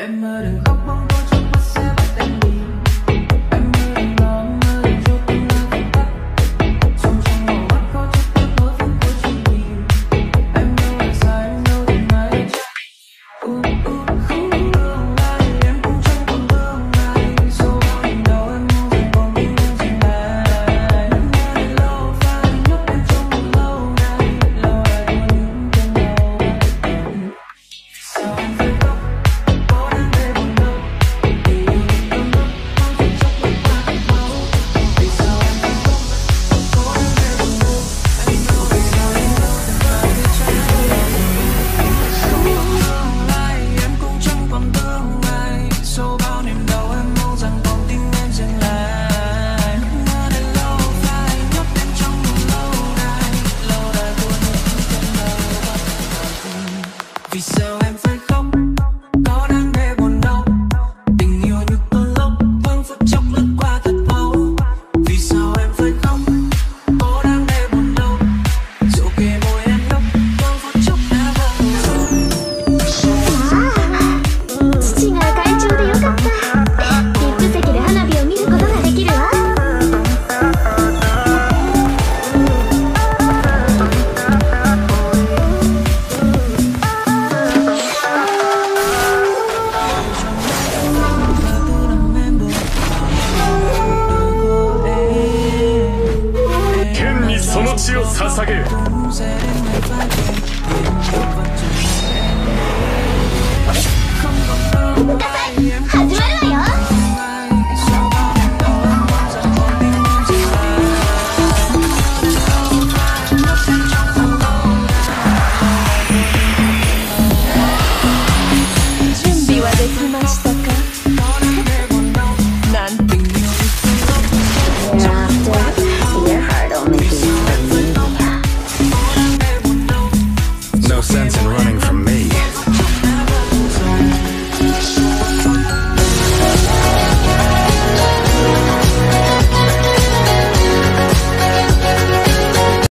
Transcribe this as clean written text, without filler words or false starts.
Em mơ đừng khóc bóng tối trong mắt sẽ bắt anh đi. Em mơ đừng lo, em mơ đừng cho tương lai phải tắt. Trong trong màu mắt khó chấp tương tối vẫn có chính mình. Em đâu là sai, em đâu thì mai đến chắc. Không tương lai, em cũng chẳng còn tương lai. Sâu vào đỉnh đầu em mong rằng còn mình em dành lại. Nắng mơ đến lâu phai, nhấp em trong một lâu ngày. Lâu ai có những cơn đau anh. Sao anh phải khóc? Vì sao em phải khóc? Có đang để buồn đau? Tình yêu như cơn lốc, vương phút chốc lướt qua thật mau. Vì sao em phải khóc? Có đang để buồn đau? Rượu kề môi em đốc, vương phút chốc đã vang rồi. Chị ngày cãi chung thì rất tốt. Sense and run.